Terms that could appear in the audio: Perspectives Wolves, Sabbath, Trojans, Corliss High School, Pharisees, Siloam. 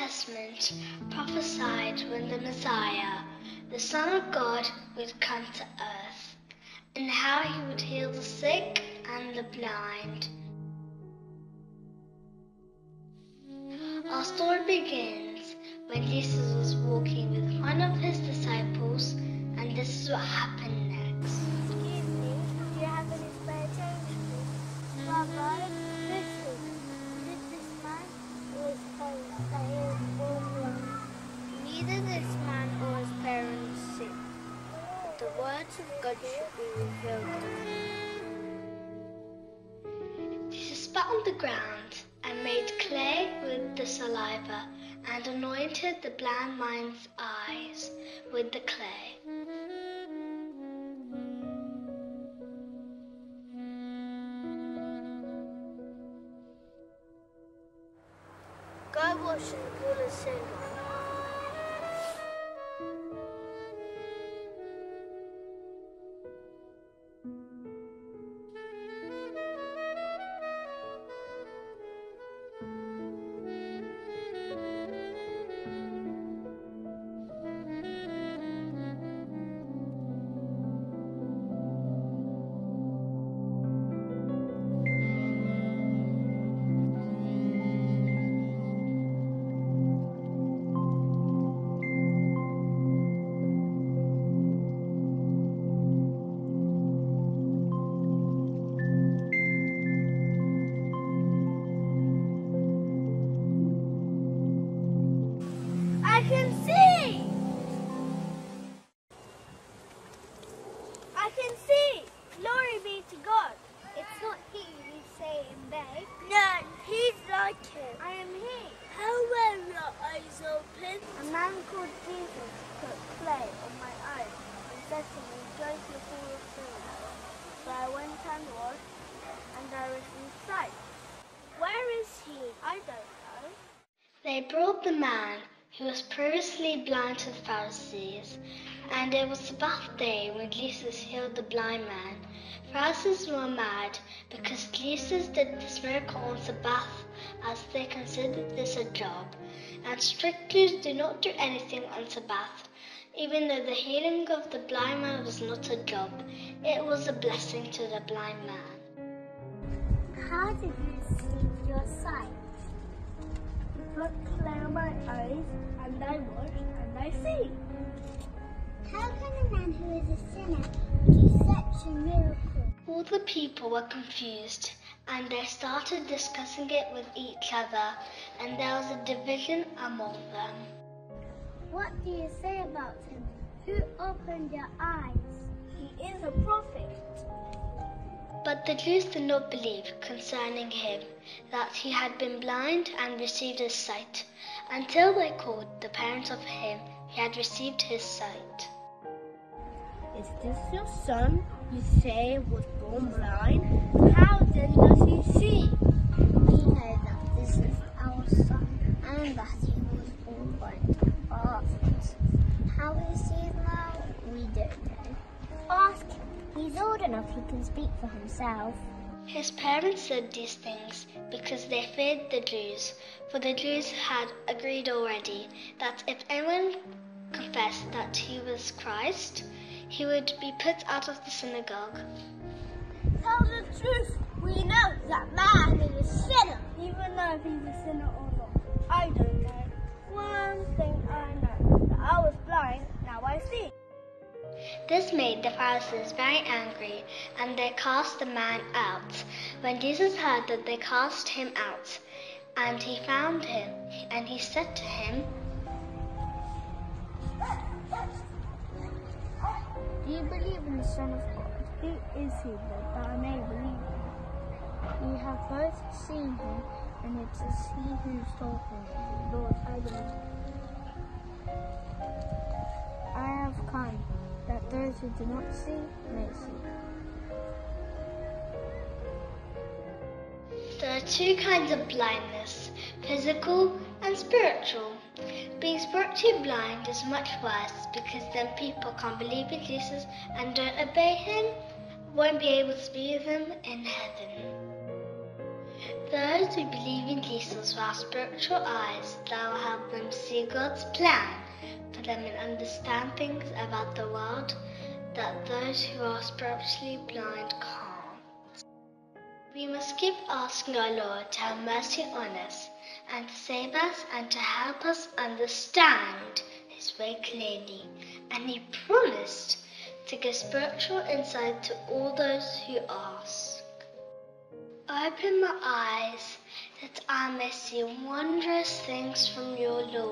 Testament prophesied when the Messiah, the Son of God, would come to earth, and how he would heal the sick and the blind. Our story begins when Jesus was walking with one of his disciples, and this is what happened next. Excuse me, do you have any spare change, please? Rabbi, this man or his parents that he was born with? Neither this man or his parents sick. The words of God should be revealed. Jesus spat on the ground and made clay with the saliva and anointed the blind man's eyes with the clay. Go wash in the pool of Siloam. I can see! Glory be to God! It's not he you say in vain. No, he's like him. I am he. How were your eyes opened? A man called Jesus put clay on my eyes and set me into the pool of Siloam. So I went and washed, and I received sight. Where is he? I don't know. They brought the man who was previously blind to the Pharisees, and it was Sabbath day when Jesus healed the blind man. Pharisees were mad because Jesus did this miracle on Sabbath, as they considered this a job, and strictly do not do anything on Sabbath, even though the healing of the blind man was not a job. It was a blessing to the blind man. How did you receive your sight? Put clay on my eyes, and I watch, and I see. How can a man who is a sinner do such a miracle? All the people were confused, and they started discussing it with each other, and there was a division among them. What do you say about him? Who opened your eyes? He is a prophet. But the Jews did not believe concerning him that he had been blind and received his sight, until they called the parents of him who had received his sight. Is this your son you say was born blind? How then does he see? We know that this is our son, and that he was born blind. How he sees now, we don't know. Ask him. He's old enough he can speak for himself. His parents said these things because they feared the Jews, for the Jews had agreed already that if anyone confessed that he was Christ, he would be put out of the synagogue. Tell the truth, we know that man is a sinner. Even though if he's a sinner or not, I don't know. One thing I know, that I was blind, now I see. This made the Pharisees very angry, and they cast the man out. When Jesus heard that they cast him out, and he found him, and he said to him, "Do you believe in the Son of God? Who is he that I may believe in? We have both seen him, and it is he who told him, 'Lord, I believe. I have come that those who do not see may see.'" There are two kinds of blindness, physical and spiritual. Being spiritually blind is much worse, because then people can't believe in Jesus and don't obey him, won't be able to be with him in heaven. Those who believe in Jesus with our spiritual eyes, that will help them see God's plan for them and understand things about the world that those who are spiritually blind can't. We must keep asking our Lord to have mercy on us and to save us and to help us understand His way clearly. And He promised to give spiritual insight to all those who ask. Open my eyes that I may see wondrous things from your Lord.